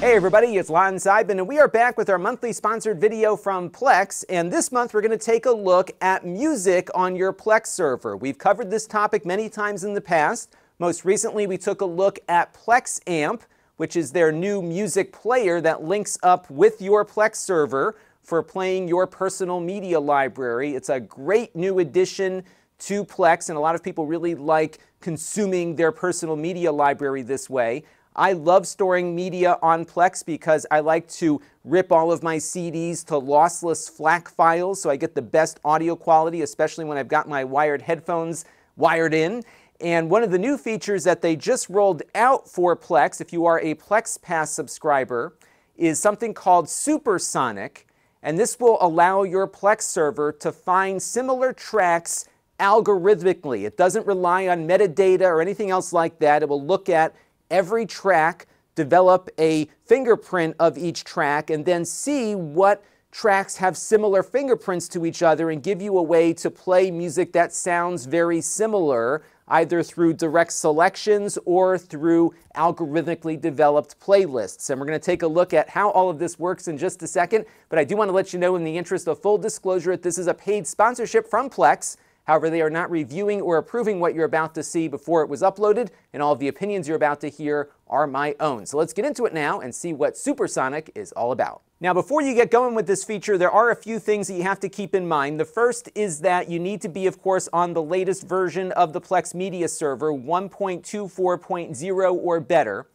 Hey everybody, it's Lon Seidman, and we are back with our monthly sponsored video from Plex, and this month we're going to take a look at music on your Plex server. We've covered this topic many times in the past. Most recently we took a look at Plexamp, which is their new music player that links up with your Plex server for playing your personal media library. It's a great new addition to Plex, and a lot of people really like consuming their personal media library this way. I love storing media on Plex because I like to rip all of my CDs to lossless FLAC files so I get the best audio quality, especially when I've got my wired headphones wired in. And one of the new features that they just rolled out for Plex, if you are a Plex Pass subscriber, is something called Supersonic. And this will allow your Plex server to find similar tracks algorithmically. It doesn't rely on metadata or anything else like that. It will look at every track, develop a fingerprint of each track, and then see what tracks have similar fingerprints to each other and give you a way to play music that sounds very similar, either through direct selections or through algorithmically developed playlists. And we're going to take a look at how all of this works in just a second, but I do want to let you know, in the interest of full disclosure, that this is a paid sponsorship from Plex. However, they are not reviewing or approving what you're about to see before it was uploaded, and all of the opinions you're about to hear are my own. So let's get into it now and see what Supersonic is all about. Now, before you get going with this feature, there are a few things that you have to keep in mind. The first is that you need to be, of course, on the latest version of the Plex Media Server, 1.24.0 or better.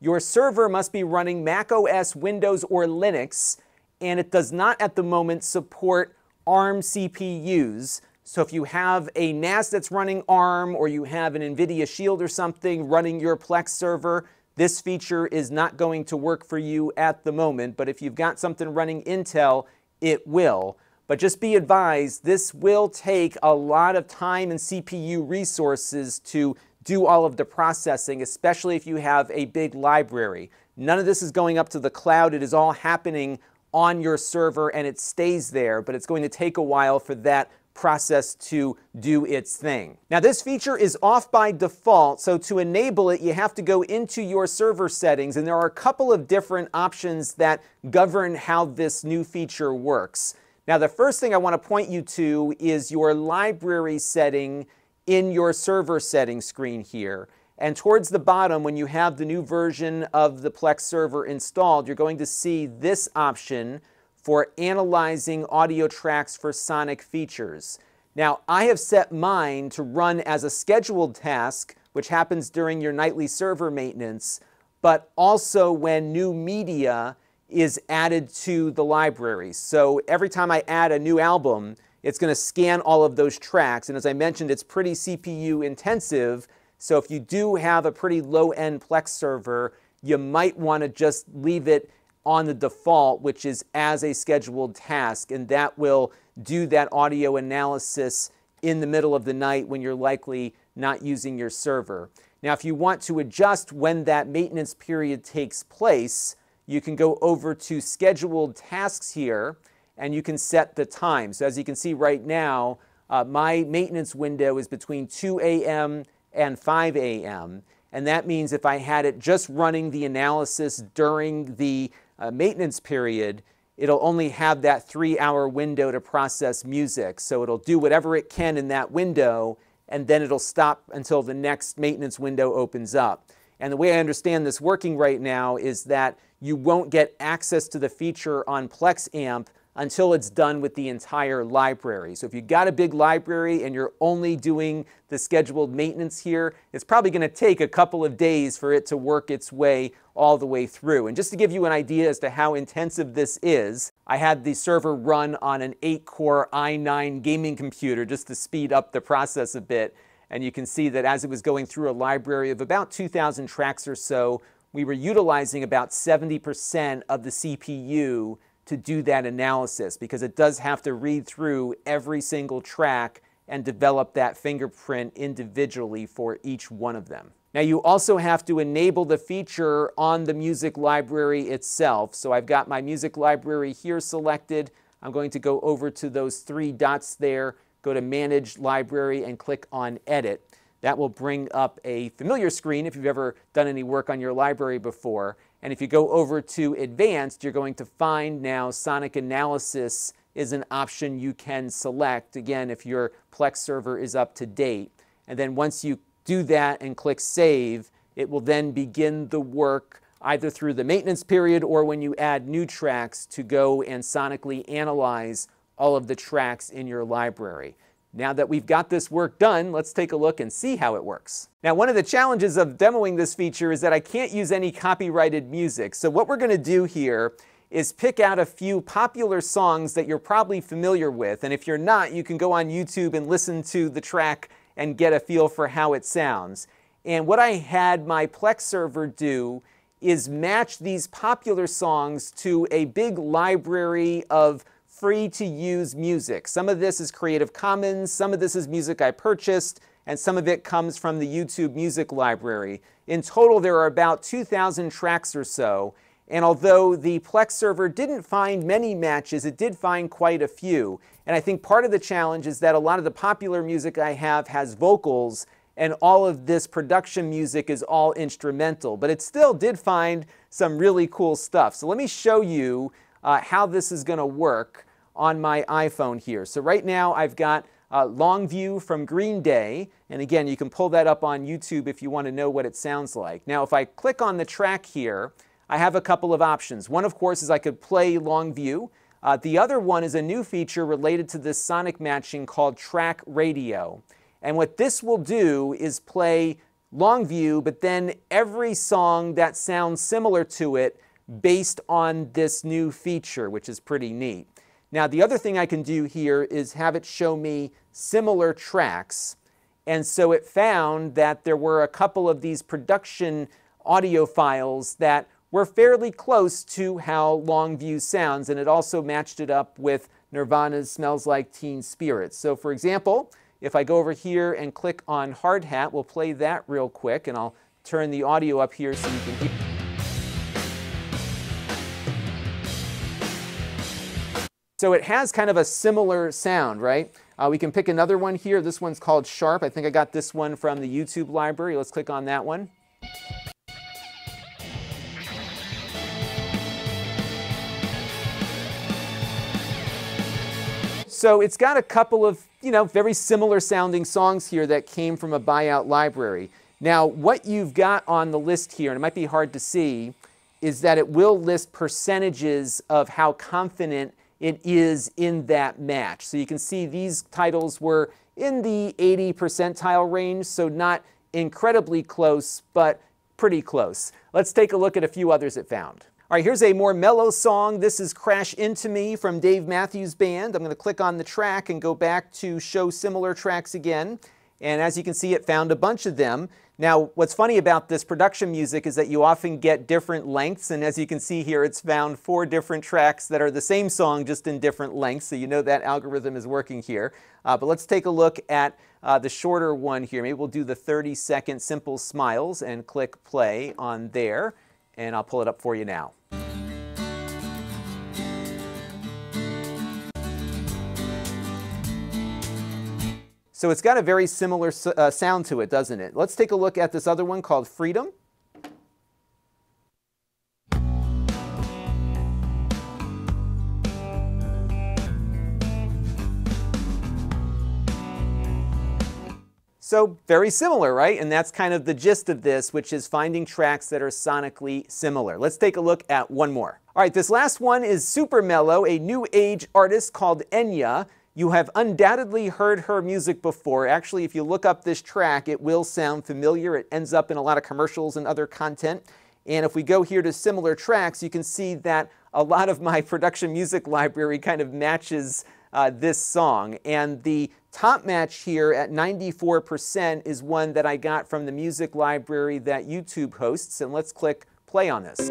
Your server must be running macOS, Windows, or Linux, and it does not at the moment support ARM CPUs. So if you have a NAS that's running ARM, or you have an NVIDIA Shield or something running your Plex server, this feature is not going to work for you at the moment. But if you've got something running Intel, it will. But just be advised, this will take a lot of time and CPU resources to do all of the processing, especially if you have a big library. None of this is going up to the cloud. It is all happening on your server, and it stays there. But it's going to take a while for that process to do its thing. Now, this feature is off by default, so to enable it you have to go into your server settings, and there are a couple of different options that govern how this new feature works. Now, the first thing I want to point you to is your library setting in your server settings screen here. And towards the bottom, when you have the new version of the Plex server installed, you're going to see this option for analyzing audio tracks for sonic features. Now, I have set mine to run as a scheduled task, which happens during your nightly server maintenance, but also when new media is added to the library. So every time I add a new album, it's going to scan all of those tracks. And as I mentioned, it's pretty CPU intensive. So if you do have a pretty low-end Plex server, you might want to just leave it on the default, which is as a scheduled task, and that will do that audio analysis in the middle of the night when you're likely not using your server. Now, if you want to adjust when that maintenance period takes place, you can go over to scheduled tasks here, and you can set the time. So as you can see right now, my maintenance window is between 2 a.m. and 5 a.m. And that means if I had it just running the analysis during the maintenance period, it'll only have that 3-hour window to process music. So it'll do whatever it can in that window, and then it'll stop until the next maintenance window opens up. And the way I understand this working right now is that you won't get access to the feature on Plexamp until it's done with the entire library. So if you've got a big library and you're only doing the scheduled maintenance here, it's probably going to take a couple of days for it to work its way all the way through. And just to give you an idea as to how intensive this is, I had the server run on an 8-core i9 gaming computer just to speed up the process a bit. And you can see that as it was going through a library of about 2,000 tracks or so, we were utilizing about 70% of the CPU to do that analysis, because it does have to read through every single track and develop that fingerprint individually for each one of them. Now, you also have to enable the feature on the music library itself. So I've got my music library here selected. I'm going to go over to those three dots there, go to Manage Library, and click on Edit. That will bring up a familiar screen if you've ever done any work on your library before. And if you go over to Advanced, you're going to find now Sonic Analysis is an option you can select, again, if your Plex server is up to date. And then once you do that and click Save, it will then begin the work either through the maintenance period or when you add new tracks to go and sonically analyze all of the tracks in your library. Now that we've got this work done, let's take a look and see how it works. Now, one of the challenges of demoing this feature is that I can't use any copyrighted music. So what we're going to do here is pick out a few popular songs that you're probably familiar with. And if you're not, you can go on YouTube and listen to the track and get a feel for how it sounds. And what I had my Plex server do is match these popular songs to a big library of free-to-use music. Some of this is Creative Commons, some of this is music I purchased, and some of it comes from the YouTube music library. In total, there are about 2,000 tracks or so, and although the Plex server didn't find many matches, it did find quite a few. And I think part of the challenge is that a lot of the popular music I have has vocals, and all of this production music is all instrumental, but it still did find some really cool stuff. So let me show you how this is going to work on my iPhone here. So right now I've got Longview from Green Day, and again, you can pull that up on YouTube if you want to know what it sounds like. Now, if I click on the track here, I have a couple of options. One, of course, is I could play Longview. The other one is a new feature related to this sonic matching called Track Radio. And what this will do is play Longview, but then every song that sounds similar to it based on this new feature, which is pretty neat. Now, the other thing I can do here is have it show me similar tracks. And so it found that there were a couple of these production audio files that were fairly close to how Longview sounds, and it also matched it up with Nirvana's Smells Like Teen Spirit. So, for example, if I go over here and click on Hard Hat, we'll play that real quick, and I'll turn the audio up here so you can hear. So it has kind of a similar sound, right? We can pick another one here. This one's called Sharp. I think I got this one from the YouTube library. Let's click on that one. So it's got a couple of, you know, very similar sounding songs here that came from a buyout library. Now, what you've got on the list here, and it might be hard to see, is that it will list percentages of how confident it is in that match. So you can see these titles were in the 80 percentile range, so not incredibly close, but pretty close. Let's take a look at a few others it found. All right, here's a more mellow song. This is Crash Into Me from Dave Matthews Band. I'm going to click on the track and go back to show similar tracks again. And as you can see, it found a bunch of them. Now, what's funny about this production music is that you often get different lengths. And as you can see here, it's found 4 different tracks that are the same song, just in different lengths. So you know that algorithm is working here. But let's take a look at the shorter one here. Maybe we'll do the 30-second Simple Smiles and click play on there. And I'll pull it up for you now. So it's got a very similar sound to it, doesn't it? Let's take a look at this other one called Freedom. So very similar, right? And that's kind of the gist of this, which is finding tracks that are sonically similar. Let's take a look at one more. All right, this last one is super mellow, a new age artist called Enya. You have undoubtedly heard her music before. Actually, if you look up this track, it will sound familiar. It ends up in a lot of commercials and other content. And if we go here to similar tracks, you can see that a lot of my production music library kind of matches this song. And the top match here at 94% is one that I got from the music library that YouTube hosts. And let's click play on this.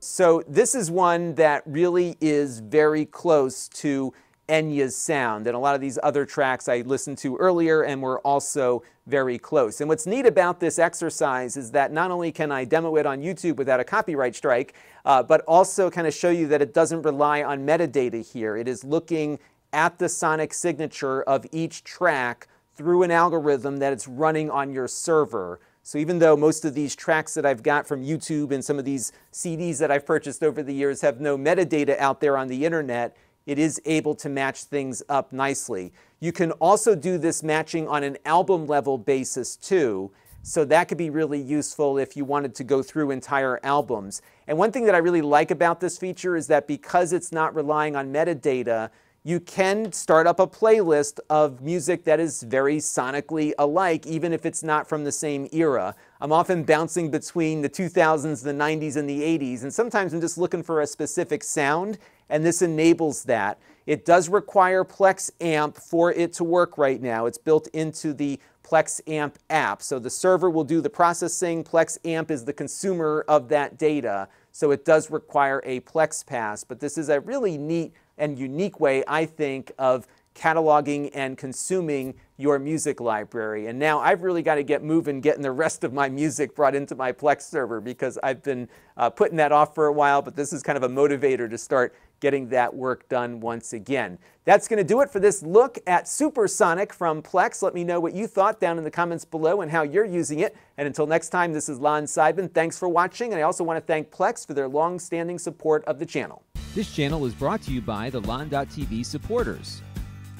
So this is one that really is very close to Enya's sound, and a lot of these other tracks I listened to earlier and were also very close. And what's neat about this exercise is that not only can I demo it on YouTube without a copyright strike, but also kind of show you that it doesn't rely on metadata here. It is looking at the sonic signature of each track through an algorithm that it's running on your server. So even though most of these tracks that I've got from YouTube and some of these CDs that I've purchased over the years have no metadata out there on the internet, it is able to match things up nicely. You can also do this matching on an album level basis too, so that could be really useful if you wanted to go through entire albums. And one thing that I really like about this feature is that because it's not relying on metadata, you can start up a playlist of music that is very sonically alike, even if it's not from the same era. I'm often bouncing between the 2000s, the 90s, and the 80s, and sometimes I'm just looking for a specific sound, and this enables that. It does require Plexamp for it to work right now. It's built into the Plexamp app, so the server will do the processing. Plexamp is the consumer of that data, so it does require a Plex Pass, but this is a really neat and unique way, I think, of cataloging and consuming your music library. And now I've really got to get moving, getting the rest of my music brought into my Plex server, because I've been putting that off for a while, but this is kind of a motivator to start getting that work done once again. That's going to do it for this look at Supersonic from Plex. Let me know what you thought down in the comments below and how you're using it. And until next time, this is Lon Seidman. Thanks for watching, and I also want to thank Plex for their long-standing support of the channel. This channel is brought to you by the Lon.TV supporters,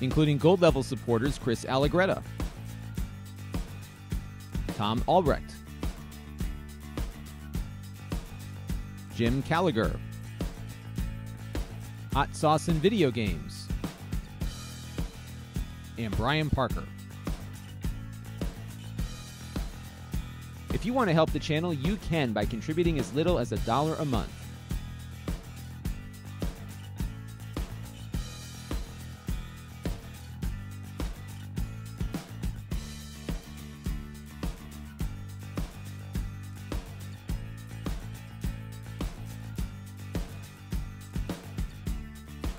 including gold-level supporters Chris Allegretta, Tom Albrecht, Jim Callagher, Hot Sauce and Video Games, and Brian Parker. If you want to help the channel, you can by contributing as little as $1 a month.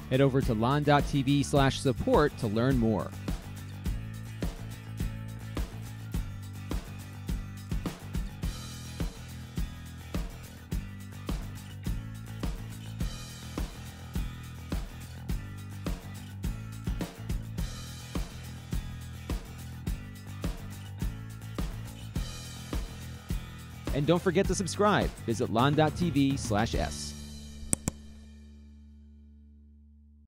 Head over to Lon.TV/support to learn more. And don't forget to subscribe. Visit Lon.TV/s.